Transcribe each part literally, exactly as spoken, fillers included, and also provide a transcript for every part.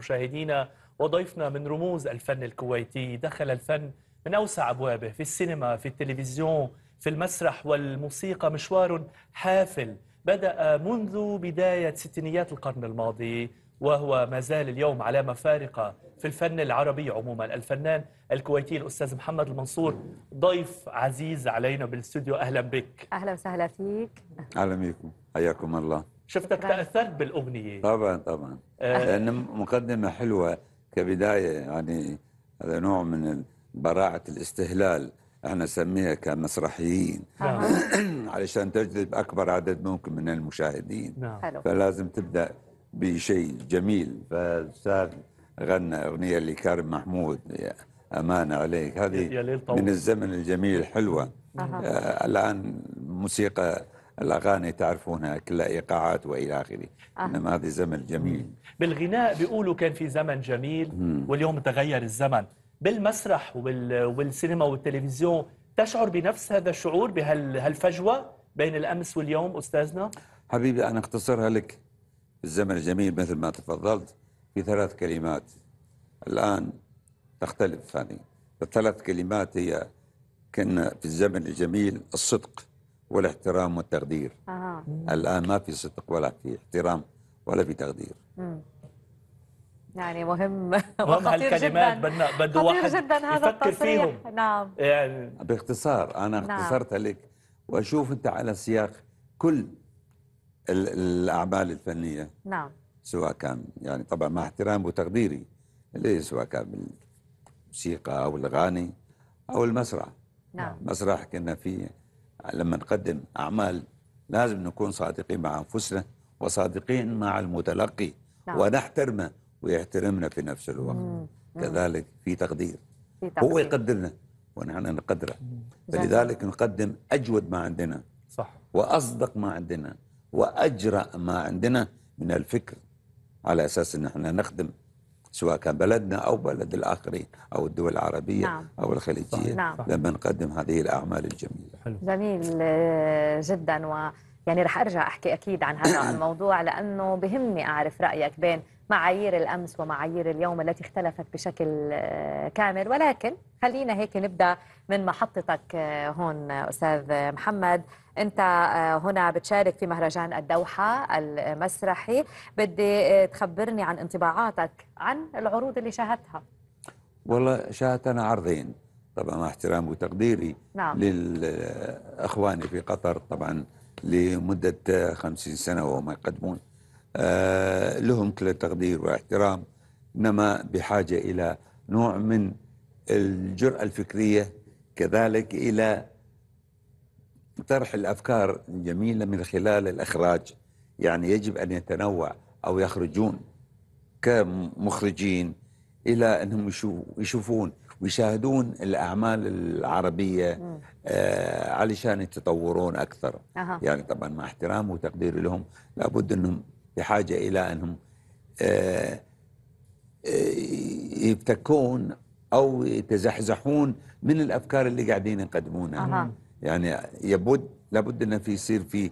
مشاهدينا وضيفنا من رموز الفن الكويتي. دخل الفن من أوسع أبوابه، في السينما، في التلفزيون، في المسرح والموسيقى، مشوار حافل بدأ منذ بداية ستينيات القرن الماضي، وهو ما زال اليوم علامة فارقة في الفن العربي عموما. الفنان الكويتي الأستاذ محمد المنصور ضيف عزيز علينا بالاستوديو، أهلا بك. أهلا وسهلا فيك. أهلا بكم، حياكم الله. شفتك تأثرت بالأغنية؟ طبعا طبعا، لأن أه مقدمة حلوة كبداية، يعني هذا نوع من براعة الاستهلال، احنا نسميها كمسرحيين آه. علشان تجذب أكبر عدد ممكن من المشاهدين آه. فلازم تبدأ بشيء جميل، فالاستاذ غنى اغنيه لكارم محمود امانه عليك، هذه من الزمن الجميل حلوه. آه الان موسيقى الاغاني تعرفونها كلها ايقاعات والى اخره، آه. انما هذا زمن جميل. بالغناء بيقولوا كان في زمن جميل واليوم تغير الزمن، بالمسرح والسينما والتلفزيون تشعر بنفس هذا الشعور بهالفجوه بين الامس واليوم استاذنا؟ حبيبي انا اختصرها لك، الزمن الجميل مثل ما تفضلت في ثلاث كلمات، الآن تختلف هذه الثلاث كلمات. هي كنا في الزمن الجميل الصدق والاحترام والتقدير، آه. الآن ما في صدق ولا في احترام ولا في تقدير. مم. يعني مهم وخطير جدا، بده واحد يفكر فيهم. نعم يعني باختصار أنا اختصرتها نعم. لك، وأشوف أنت على سياق كل الأعمال الفنية نعم، سواء كان يعني طبعا مع احترام وتقديري اللي سواء كان بالموسيقى أو الأغاني أو المسرح. نعم مسرح كنا فيه لما نقدم أعمال لازم نكون صادقين مع أنفسنا وصادقين مع المتلقي نعم. ونحترمه ويحترمنا في نفس الوقت. مم. كذلك في تقدير. في تقدير هو يقدرنا ونحن نقدره، فلذلك نقدم أجود ما عندنا صح، وأصدق ما عندنا وأجرأ ما عندنا من الفكر، على أساس أن احنا نخدم سواء كان بلدنا أو بلد الآخرين أو الدول العربية نعم. أو الخليجية نعم. لما نقدم هذه الأعمال الجميلة. حلو. جميل جدا، ويعني رح أرجع أحكي أكيد عن هذا الموضوع لأنه بهمني أعرف رأيك بين معايير الأمس ومعايير اليوم التي اختلفت بشكل كامل، ولكن خلينا هيك نبدأ من محطتك هون أستاذ محمد. أنت هنا بتشارك في مهرجان الدوحة المسرحي، بدي تخبرني عن انطباعاتك عن العروض اللي شاهدتها. والله شاهدت أنا عرضين طبعا مع احترام وتقديري نعم. للأخواني في قطر طبعا لمدة خمسين سنة وهم يقدمون، آه لهم كل تقدير واحترام، إنما بحاجة إلى نوع من الجرأة الفكرية، كذلك إلى طرح الأفكار الجميلة من خلال الإخراج. يعني يجب أن يتنوع أو يخرجون كمخرجين إلى أنهم يشوفون ويشاهدون الأعمال العربية آه علشان يتطورون أكثر. أه. يعني طبعا مع احترام وتقدير لهم لابد أنهم بحاجة إلى أنهم آه يبتكون أو يتزحزحون من الأفكار اللي قاعدين يقدمونها. أه. يعني يبد لابد أن في يصير في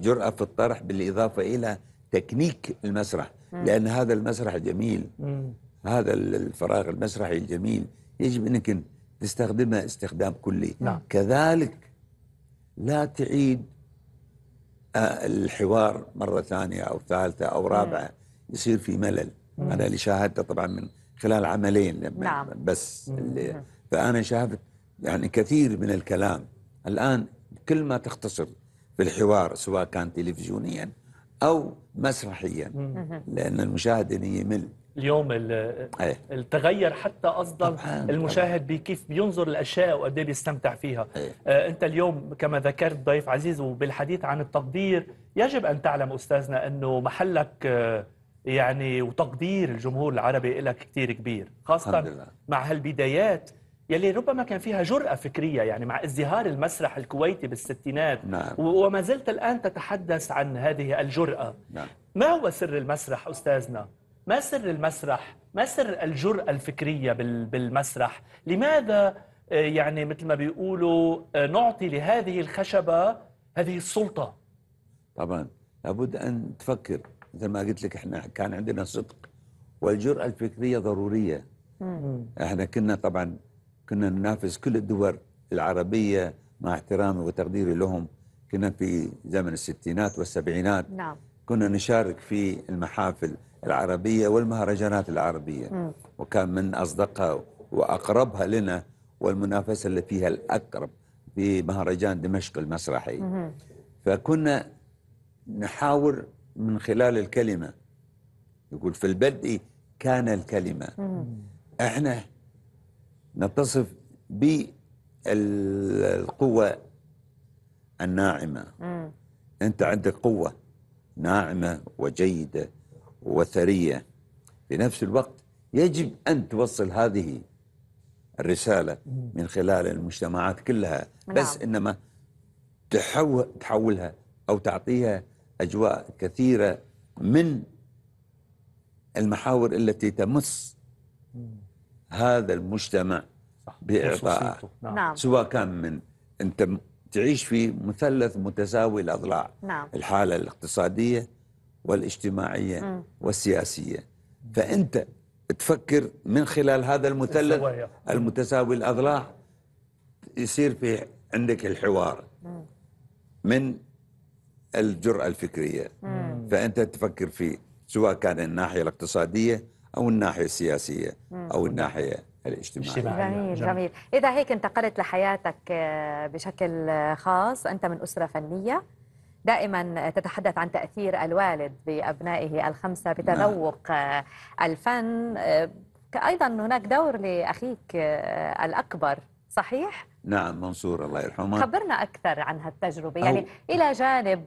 جرأة في الطرح، بالإضافة إلى تكنيك المسرح. مم. لأن هذا المسرح جميل. مم. هذا الفراغ المسرحي الجميل يجب أنك تستخدمه استخدام كلي. مم. كذلك لا تعيد الحوار مرة ثانية أو ثالثة أو رابعة. مم. يصير في ملل. مم. أنا اللي شاهدته طبعا من خلال عملين لما نعم. بس اللي فأنا شاهدت يعني كثير من الكلام. الآن كل ما تختصر بالحوار سواء كان تلفزيونيا أو مسرحيا، لأن المشاهد يمل. اليوم التغير حتى أصدر المشاهد بكيف بينظر الأشياء وقد ايه بيستمتع فيها. آه أنت اليوم كما ذكرت ضيف عزيز، وبالحديث عن التقدير يجب أن تعلم أستاذنا أنه محلك آه يعني وتقدير الجمهور العربي لك كثير كبير، خاصة مع هالبدايات يلي ربما كان فيها جرأة فكرية، يعني مع ازدهار المسرح الكويتي بالستينات. نعم. وما زلت الآن تتحدث عن هذه الجرأة. نعم. ما هو سر المسرح أستاذنا؟ ما سر المسرح؟ ما سر الجرأة الفكرية بالمسرح؟ لماذا يعني مثل ما بيقولوا نعطي لهذه الخشبة هذه السلطة؟ طبعا لابد أن تفكر مثل ما قلت لك، احنا كان عندنا صدق والجرأة الفكرية ضرورية. مم. احنا كنا طبعا كنا ننافس كل الدول العربية مع احترامي وتقديري لهم. كنا في زمن الستينات والسبعينات، نعم، كنا نشارك في المحافل العربية والمهرجانات العربية. مم. وكان من أصدقها وأقربها لنا والمنافسة اللي فيها الأقرب في مهرجان دمشق المسرحي. مم. فكنا نحاور من خلال الكلمة، يقول في البدء كان الكلمة. مم. احنا نتصف بالقوة الناعمة. مم. انت عندك قوة ناعمة وجيدة وثرية، في نفس الوقت يجب أن توصل هذه الرسالة من خلال المجتمعات كلها. نعم. بس إنما تحولها أو تعطيها أجواء كثيرة من المحاور التي تمس هذا المجتمع بإعطائه. نعم. سواء كان من أنت تعيش في مثلث متساوي الأضلاع. نعم. الحالة الاقتصادية والاجتماعية م. والسياسية، فأنت تفكر من خلال هذا المثلث المتساوي الأضلاع، يصير في عندك الحوار م. من الجرأة الفكرية. م. فأنت تفكر فيه سواء كان الناحية الاقتصادية أو الناحية السياسية م. أو الناحية الاجتماعي. جميل جميل. إذا هيك انتقلت لحياتك بشكل خاص، أنت من أسرة فنية، دائما تتحدث عن تأثير الوالد بأبنائه الخمسة بتذوق آه. الفن، أيضا هناك دور لأخيك الأكبر، صحيح؟ نعم، منصور الله يرحمه. خبرنا أكثر عن هالتجربة، يعني إلى جانب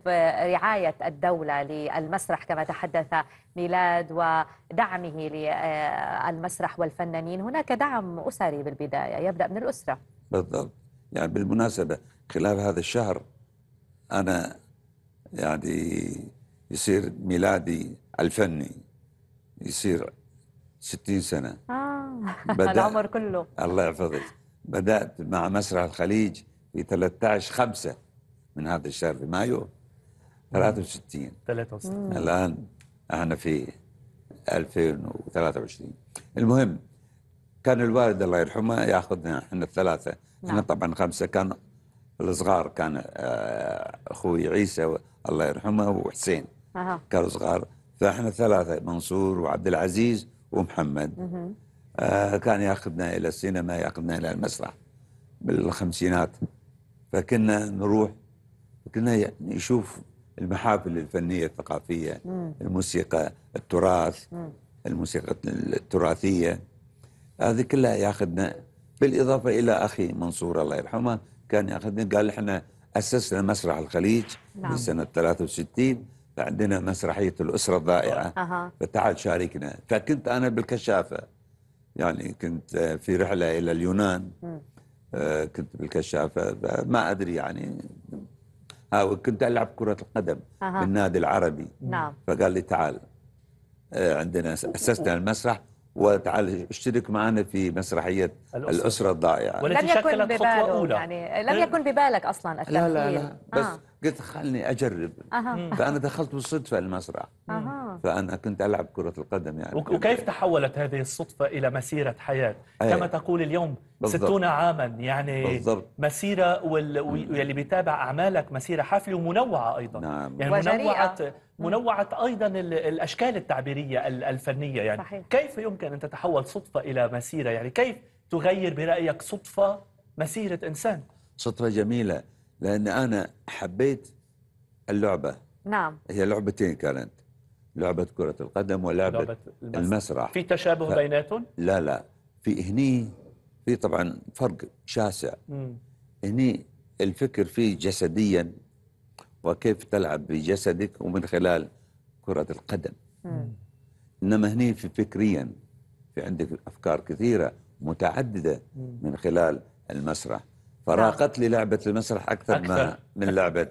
رعاية الدولة للمسرح كما تحدث ميلاد ودعمه للمسرح والفنانين، هناك دعم أسري بالبداية يبدأ من الأسرة. بالضبط. يعني بالمناسبة خلال هذا الشهر أنا يعني يصير ميلادي الفني، يصير ستين سنة. آه العمر كله. الله يحفظك. بدأت مع مسرح الخليج في ثلاثة عشر خمسة من هذا الشهر، في مايو ثلاثة وستين. ثلاثة وستين. الآن احنا في ألفين وثلاثة وعشرين. المهم كان الوالد الله يرحمه ياخذنا احنا الثلاثة. نعم. احنا طبعا خمسة، كان الصغار كان اخوي عيسى الله يرحمه وحسين. أه. كانوا صغار، فاحنا ثلاثة، منصور وعبد العزيز ومحمد. مه. كان ياخذنا الى السينما، ياخذنا الى المسرح بالخمسينات. فكنا نروح، كنا نشوف المحافل الفنيه الثقافيه، مم. الموسيقى، التراث، مم. الموسيقى التراثيه، هذه كلها ياخذنا. بالاضافه الى اخي منصور الله يرحمه كان ياخذنا، قال احنا اسسنا مسرح الخليج في سنه ثلاثة وستين، فعندنا مسرحيه الاسره الضائعه. أه. فتعال شاركنا. فكنت انا بالكشافه، يعني كنت في رحلة إلى اليونان. م. كنت بالكشافة، ما أدري يعني، كنت ألعب كرة القدم. أه. بالنادي العربي. نعم. فقال لي تعال عندنا، أسسنا المسرح، وتعال اشترك معنا في مسرحية الأسرة الضائعة. ولم يكن ببالك، يعني لم يكن ببالك أصلا التمثيل. لا لا لا. بس آه. قلت خلني أجرب. أه. فأنا دخلت بالصدفة المسرح. أه. فأنا كنت ألعب كرة القدم يعني. وكيف تحولت هذه الصدفة إلى مسيرة حياة؟ أيه. كما تقول اليوم ستون عاما يعني. بالضبط. مسيرة وال... واللي بيتابع أعمالك مسيرة حافلة ومنوعة أيضا. نعم. يعني منوعة منوعة أيضا الأشكال التعبيرية الفنية يعني. صحيح. كيف يمكن أن تتحول صدفة إلى مسيرة؟ يعني كيف تغير برأيك صدفة مسيرة إنسان؟ صدفة جميلة، لأن أنا حبيت اللعبة. نعم. هي لعبتين كانت، لعبة كرة القدم ولعبة لعبة المسرح. المسرح في تشابه ف... بيناتهم؟ لا لا، في هني في طبعا فرق شاسع. مم. هني الفكر فيه جسديا، وكيف تلعب بجسدك ومن خلال كرة القدم. مم. إنما هني في فكريا، في عندك أفكار كثيرة متعددة. مم. من خلال المسرح، فراقت لي لعبة المسرح أكثر, أكثر. ما من لعبة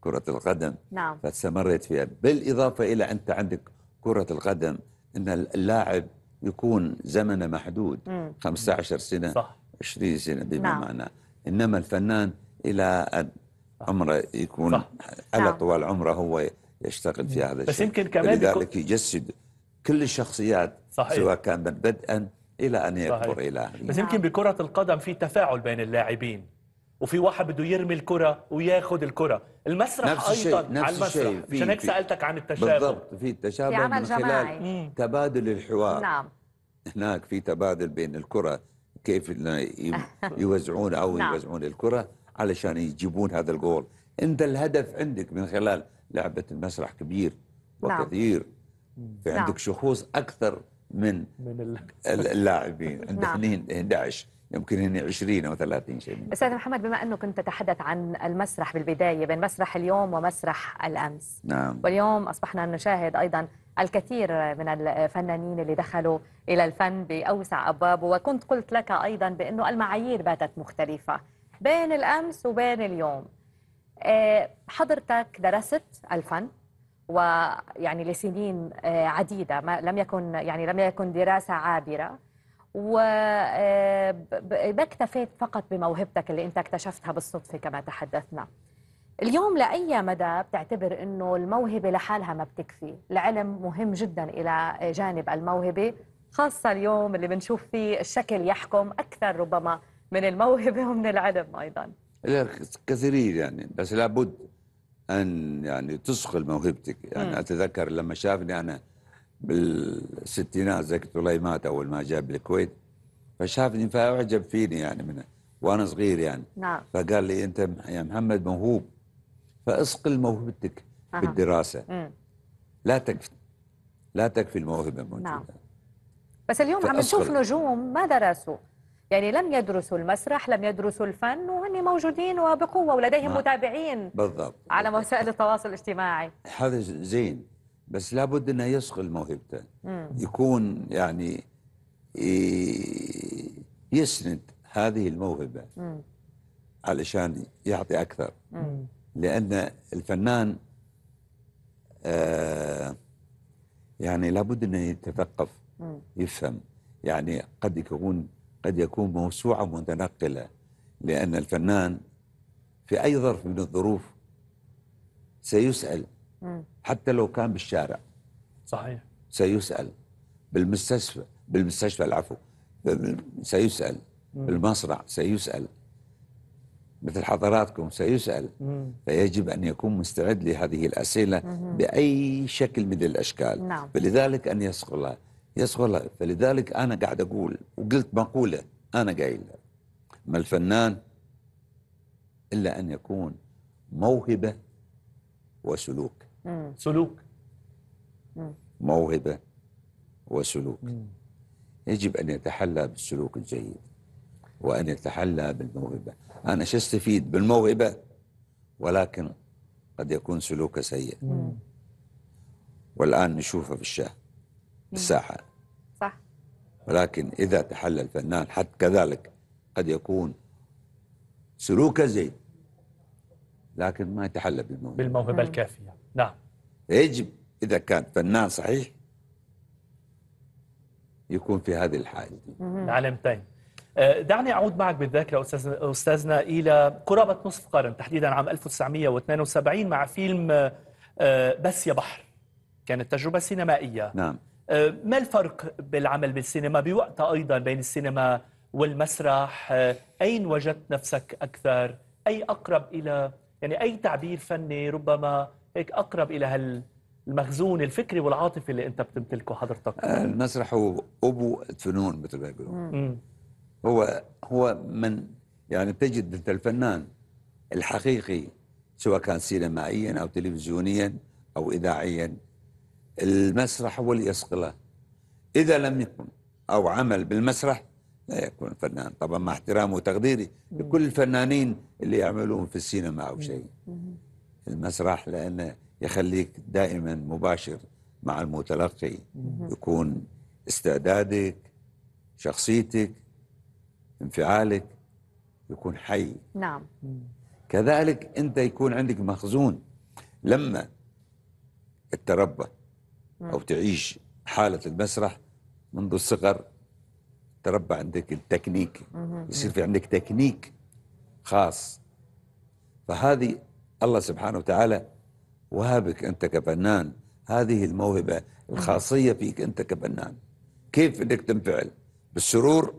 كرة القدم. نعم. فاستمرت فيها، بالإضافة إلى أنت عندك كرة القدم أن اللاعب يكون زمنه محدود. مم. خمسة عشر سنة. صح. عشرين سنة بما. نعم. معنى. إنما الفنان إلى أن عمره يكون. صح. على. نعم. طوال عمره هو يشتغل في هذا الشيء، بس يمكن كمان لذلك يجسد كل الشخصيات صحيح. سواء كان مبتدئا إلى أن يكبر إلى أهله. بس يمكن بكرة القدم في تفاعل بين اللاعبين، وفي واحد بده يرمي الكرة وياخذ الكرة. المسرح نفس الشيء. أيضا نفس على المسرح، عشان هيك سألتك عن التشابه. بالضبط، في التشابه في من جماعي. خلال تبادل الحوار. نعم، هناك في تبادل بين الكرة، كيف يوزعون أو نعم. يوزعون الكرة علشان يجيبون هذا الجول. أنت الهدف عندك من خلال لعبة المسرح كبير وكثير، في نعم. عندك شخوص أكثر من من اللاعبين. عندك اثنين احد عشر يمكن هن عشرين أو ثلاثين شيء. أستاذ محمد، بما أنه كنت تتحدث عن المسرح بالبداية، بين مسرح اليوم ومسرح الأمس، نعم. واليوم أصبحنا نشاهد أيضا الكثير من الفنانين اللي دخلوا إلى الفن بأوسع أبوابه، وكنت قلت لك أيضا بأنه المعايير باتت مختلفة بين الأمس وبين اليوم. حضرتك درست الفن ويعني لسنين عديدة، ما لم يكن يعني لم يكن دراسة عابرة، وما اكتفيت فقط بموهبتك اللي أنت اكتشفتها بالصدفة كما تحدثنا. اليوم لأي مدى بتعتبر أنه الموهبة لحالها ما بتكفي؟ العلم مهم جدا إلى جانب الموهبة، خاصة اليوم اللي بنشوف فيه الشكل يحكم أكثر ربما من الموهبة ومن العلم أيضا. لا كثير يعني، بس لابد أن يعني تصقل موهبتك. يعني م. أتذكر لما شافني أنا بالستينات، زكي تولاي مات أول ما جاب الكويت، فشافني فأعجب فيني يعني من وأنا صغير يعني. نعم. فقال لي أنت يا محمد موهوب، فأصقل موهبتك أه. بالدراسة. م. لا تكفي لا تكفي الموهبة موجودة. نعم. بس اليوم عم نشوف نجوم ما درسوا، يعني لم يدرسوا المسرح، لم يدرسوا الفن، وهن موجودين وبقوة ولديهم متابعين. بالضبط. على وسائل التواصل الاجتماعي. هذا زين، بس لابد انه يصقل موهبته، يكون يعني يسند هذه الموهبة مم. علشان يعطي أكثر. مم. لأن الفنان آه يعني لابد انه يتثقف، مم. يفهم. يعني قد يكون قد يكون موسوعة متنقلة، لأن الفنان في أي ظرف من الظروف سيسأل. مم. حتى لو كان بالشارع. صحيح. سيسأل بالمستشفى، بالمستشفى العفو سيسأل. مم. بالمسرح سيسأل، مثل حضراتكم سيسأل. مم. فيجب أن يكون مستعد لهذه الأسئلة. مم. بأي شكل من الأشكال. نعم. فلذلك أن يصقلها يصغر. فلذلك أنا قاعد أقول وقلت مقولة أنا قايلها، ما الفنان إلا أن يكون موهبة وسلوك. مم. سلوك. مم. موهبة وسلوك. مم. يجب أن يتحلى بالسلوك الجيد وأن يتحلى بالموهبة. أنا شو استفيد بالموهبة ولكن قد يكون سلوكه سيء. مم. والآن نشوفه في الشاه الساحة. صح. ولكن إذا تحلى الفنان حتى كذلك قد يكون سلوكه زين لكن ما يتحلى بالموهبة بالموهبة الكافية. نعم. يجب إذا كان فنان صحيح يكون في هذه الحالة. العلامتين. دعني أعود معك بالذاكرة أستاذنا أستاذنا إلى قرابة نصف قرن، تحديدا عام ألف وتسعمئة واثنين وسبعين مع فيلم بس يا بحر. كانت تجربة سينمائية. نعم. ما الفرق بالعمل بالسينما بوقتها أيضا بين السينما والمسرح؟ أين وجدت نفسك أكثر؟ أي أقرب إلى يعني أي تعبير فني ربما هيك أقرب إلى هالمخزون الفكري والعاطفي اللي أنت بتمتلكه حضرتك؟ المسرح هو أبو الفنون مثل ما يقولون. هو هو من يعني تجد أنت الفنان الحقيقي سواء كان سينمائيا أو تلفزيونيا أو إذاعيا، المسرح هو اللي يصقله. إذا لم يكن أو عمل بالمسرح لا يكون فنان. طبعا مع احترامي وتقديري لكل الفنانين اللي يعملون في السينما أو شيء، المسرح لأنه يخليك دائما مباشر مع المتلقي، يكون استعدادك شخصيتك انفعالك يكون حي. نعم. كذلك أنت يكون عندك مخزون لما تتربى أو تعيش حالة المسرح منذ الصغر، تربى عندك التكنيك، يصير في عندك تكنيك خاص. فهذه الله سبحانه وتعالى وهبك أنت كفنان، هذه الموهبة الخاصية فيك أنت كفنان. كيف بدك تنفعل؟ بالسرور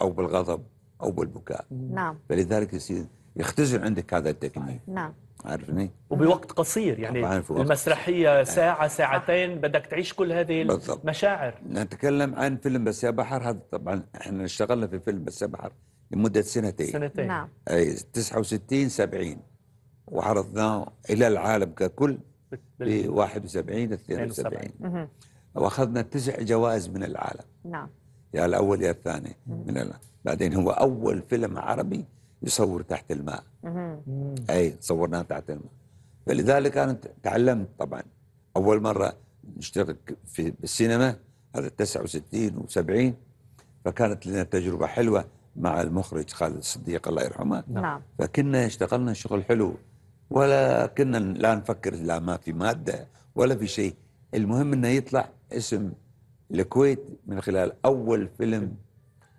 أو بالغضب أو بالبكاء. نعم. فلذلك يصير يختزل عندك هذا التكنيك. نعم. عارفني؟ وبوقت قصير يعني المسرحية ساعة ساعتين بدك تعيش كل هذه المشاعر. نتكلم عن فيلم بس يا بحر، هذا طبعا احنا اشتغلنا في فيلم بس يا بحر لمدة سنتين. سنتين. نعم. اي تسعة وستين سبعين وعرضناه إلى العالم ككل ب واحد وسبعين اثنين وسبعين واخذنا تسع جوائز من العالم. نعم. يا الأول يا الثاني من العالم. بعدين هو أول فيلم عربي يصور تحت الماء. اي صورناه تحت الماء. فلذلك انا تعلمت طبعا اول مره نشترك في السينما هذا تسعة وستين وسبعين، فكانت لنا تجربه حلوه مع المخرج خالد الصديق الله يرحمه. نعم. فكنا اشتغلنا شغل حلو ولا كنا لا نفكر لا ما في ماده ولا في شيء، المهم انه يطلع اسم الكويت من خلال اول فيلم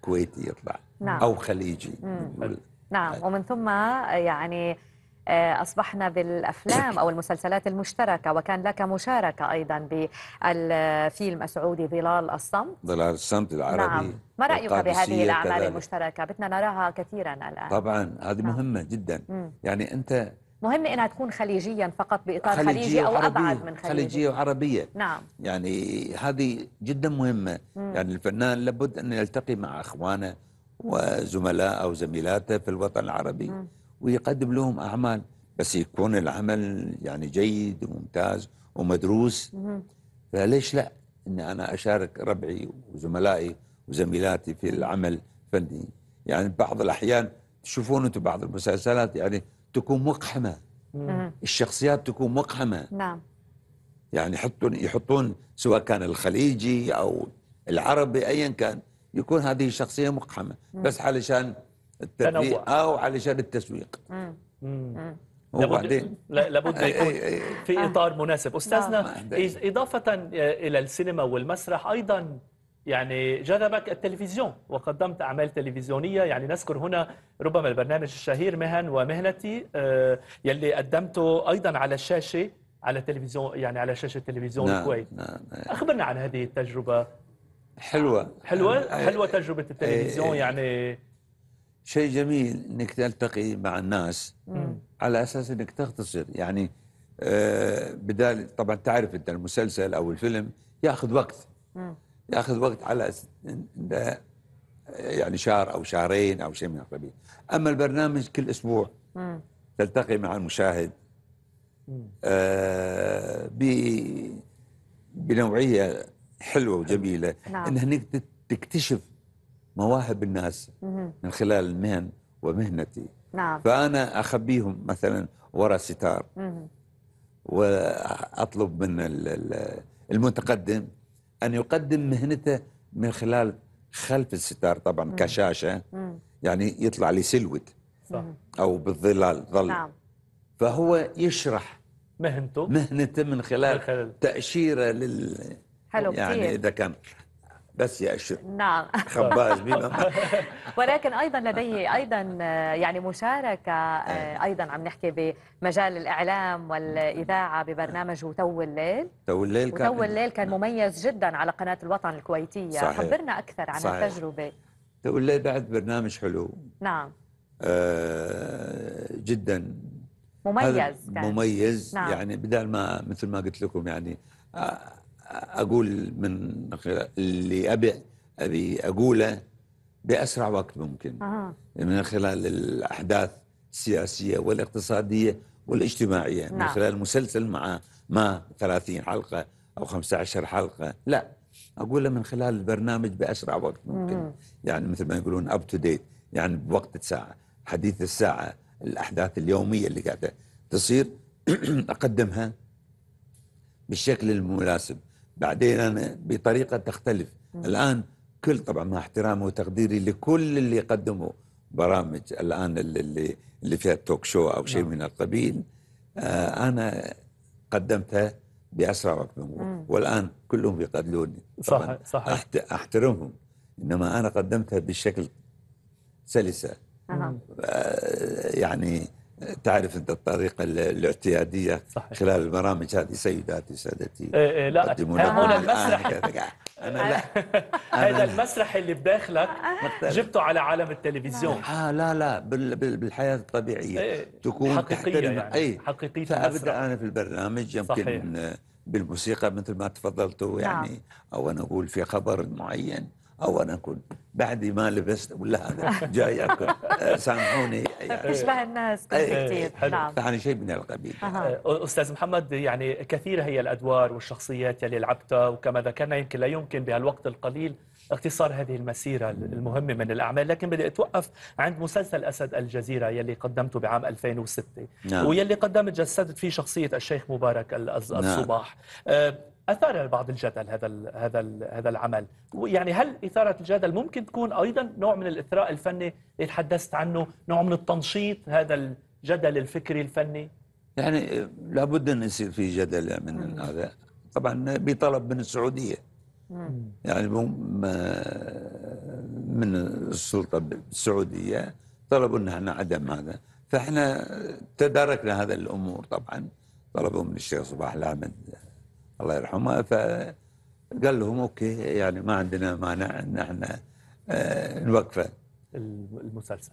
كويتي يطلع. نعم. او خليجي. مم. نعم. ومن ثم يعني أصبحنا بالأفلام أو المسلسلات المشتركة، وكان لك مشاركة أيضا بالفيلم السعودي ظلال الصمت. ظلال الصمت العربي. نعم. ما رأيك بهذه الأعمال المشتركة؟ بدنا نراها كثيرا الآن. طبعا هذه مهمة جدا. مم. يعني أنت مهم إنها تكون خليجيا فقط بإطار خليجي, خليجي أو أبعد من خليجي. خليجية وعربية. نعم. يعني هذه جدا مهمة. مم. يعني الفنان لابد أن يلتقي مع أخوانه وزملاء أو زميلاته في الوطن العربي. مم. ويقدم لهم أعمال، بس يكون العمل يعني جيد وممتاز ومدروس. مم. فليش لا أن أنا أشارك ربعي وزملائي وزميلاتي في العمل الفني؟ يعني بعض الأحيان تشوفون أنتم بعض المسلسلات يعني تكون مقحمة. مم. الشخصيات تكون مقحمة. نعم. يعني يحطون يحطون سواء كان الخليجي أو العربي أيا كان، يكون هذه الشخصية مقحمة. مم. بس علشان التنوع أو علشان التسويق. مم. مم. وبعدين لابد يكون في إطار مناسب. أستاذنا إضافة إلى السينما والمسرح أيضا يعني جذبك التلفزيون وقدمت أعمال تلفزيونية، يعني نذكر هنا ربما البرنامج الشهير مهن ومهنتي يلي قدمته أيضا على الشاشة على التلفزيون، يعني على شاشة تلفزيون الكويت. أخبرنا عن هذه التجربة. حلوة حلوة حلوة تجربة التلفزيون. يعني شيء جميل انك تلتقي مع الناس. مم. على اساس انك تختصر يعني آه بدال طبعا تعرف انت المسلسل او الفيلم ياخذ وقت. مم. ياخذ وقت على يعني شهر او شهرين او شيء من القبيل، اما البرنامج كل اسبوع. مم. تلتقي مع المشاهد آه بنوعيه حلوه وجميله. نعم. ان هنيك تكتشف مواهب الناس. مم. من خلال المهن ومهنتي. نعم. فأنا أخبيهم مثلا وراء ستار. مم. وأطلب من المتقدم أن يقدم مهنته من خلال خلف الستار طبعا. مم. كشاشة. مم. يعني يطلع لي سلوت. صح. أو بالظلال ظل. نعم. فهو يشرح مهنته مهنته من خلال, خلال. تأشيرة لل حلو يعني كتير. إذا كان بس يا أشر. نعم. خباز بيبقى. ولكن أيضا لديه أيضا يعني مشاركة أيضا، عم نحكي بمجال الإعلام والإذاعة ببرنامج طول الليل. طول الليل كان طول الليل كان مميز جدا على قناة الوطن الكويتية. صحيح. خبرنا أكثر عن صحيح. التجربة. طول الليل بعد برنامج حلو. نعم. آه جدا مميز كان. مميز. نعم. يعني بدل ما مثل ما قلت لكم يعني آه أقول من اللي أبي أبي أقوله بأسرع وقت ممكن. آه. من خلال الأحداث السياسية والاقتصادية والاجتماعية. نعم. من خلال مسلسل مع ما ثلاثين حلقة أو خمسة عشر حلقة، لا أقوله من خلال البرنامج بأسرع وقت ممكن. مم. يعني مثل ما يقولون أب تو ديت، يعني بوقت الساعة، حديث الساعة، الأحداث اليومية اللي قاعدة تصير أقدمها بالشكل المناسب. بعدين أنا بطريقة تختلف. مم. الآن كل طبعا مع احترامي وتقديري لكل اللي قدموا برامج الآن اللي اللي فيها توك شو أو شيء من القبيل، آه أنا قدمتها بأسرع وقت. مم. والآن كلهم يقدلوني. صحيح صحيح. أحترمهم، إنما أنا قدمتها بشكل سلسة. آه يعني تعرف أنت الطريقة الاعتيادية صحيح. خلال البرامج هذه سيداتي سادتي إيه لا هنا المسرح أنا لا هذا المسرح اللي بداخلك جبته على عالم التلفزيون آه لا لا بالحياة الطبيعية إيه تكون حقيقية يعني. أي حقيقية فأبدأ أنا في البرنامج يمكن صحيح. بالموسيقى مثل ما تفضلتوا يعني نعم. أو أنا أقول في خبر معين أو أنا أكون بعد ما لبست ولا هذا جاي أكل سامحوني يعني تشبه الناس كثير نعم يعني شيء من القبيل أه. أستاذ محمد يعني كثيرة هي الأدوار والشخصيات اللي لعبتها وكما ذكرنا يمكن لا يمكن بهالوقت القليل اختصار هذه المسيرة المهمة من الأعمال لكن بدي أتوقف عند مسلسل أسد الجزيرة يلي قدمته بعام ألفين وستة نعم. ويلي قدمت جسدت فيه شخصية الشيخ مبارك الصباح نعم. أثار بعض الجدل هذا ال هذا ال هذا العمل، يعني هل إثارة الجدل ممكن تكون أيضا نوع من الإثراء الفني اللي تحدثت عنه، نوع من التنشيط هذا الجدل الفكري الفني؟ يعني لابد أن يصير في جدل من هذا، طبعا بطلب من السعودية. مم. يعني من السلطة السعودية طلبوا أن عدم هذا، فإحنا تداركنا هذا الأمور طبعا، طلبوا من الشيخ صباح الأحمد الله يرحمه فقال لهم اوكي يعني ما عندنا مانع ان احنا نوقفه المسلسل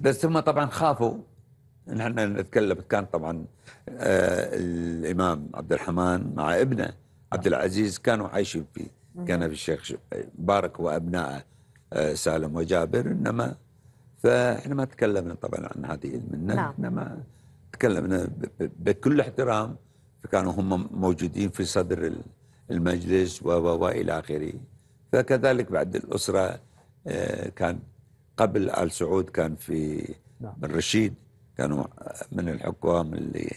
بس هم طبعا خافوا ان احنا نتكلم كان طبعا الامام عبد الرحمن مع ابنه عبد العزيز كانوا عايشين فيه كان في الشيخ مبارك وابنائه سالم وجابر انما فاحنا ما تكلمنا طبعا عن هذه المنه انما تكلمنا بكل احترام فكانوا هم موجودين في صدر المجلس و والى اخره فكذلك بعد الاسره كان قبل ال سعود كان في بن رشيد كانوا من الحكام اللي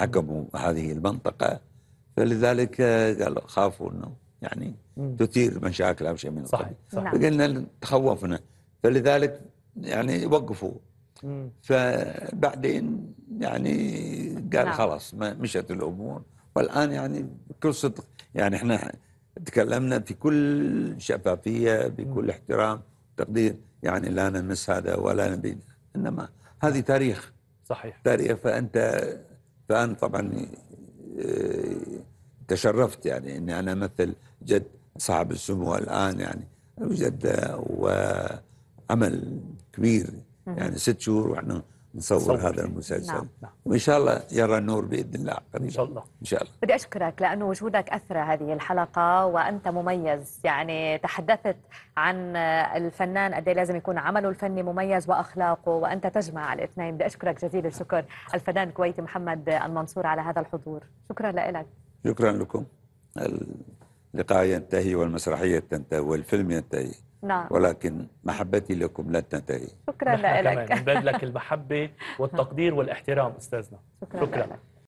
حكموا هذه المنطقه فلذلك قالوا خافوا انه يعني تثير مشاكل او شيء من صحيح صحيح فقلنا تخوفنا فلذلك يعني وقفوا فبعدين يعني قال نعم. خلاص مشت الامور والان يعني بكل صدق يعني احنا تكلمنا بكل شفافيه بكل احترام وتقدير يعني لا نمس هذا ولا نبي انما هذه تاريخ صحيح تاريخ فانت فانا طبعا تشرفت يعني اني انا امثل جد صاحب السمو الان يعني وجد وعمل كبير يعني ست شهور واحنا نصور هذا المسلسل نعم. وإن شاء الله يرى النور بإذن الله قريبا إن شاء الله إن شاء الله بدي أشكرك لأنه وجودك أثرى هذه الحلقة وأنت مميز يعني تحدثت عن الفنان قد ايه لازم يكون عمله الفني مميز وأخلاقه وأنت تجمع الاثنين بدي أشكرك جزيل الشكر الفنان الكويتي محمد المنصور على هذا الحضور شكرا لك شكرا لكم اللقاء ينتهي والمسرحية تنتهي والفيلم ينتهي نعم. ولكن محبتي لكم لا تنتهي شكرا لك نحن كمان نبادلك المحبة والتقدير والاحترام أستاذنا شكرا, شكرا.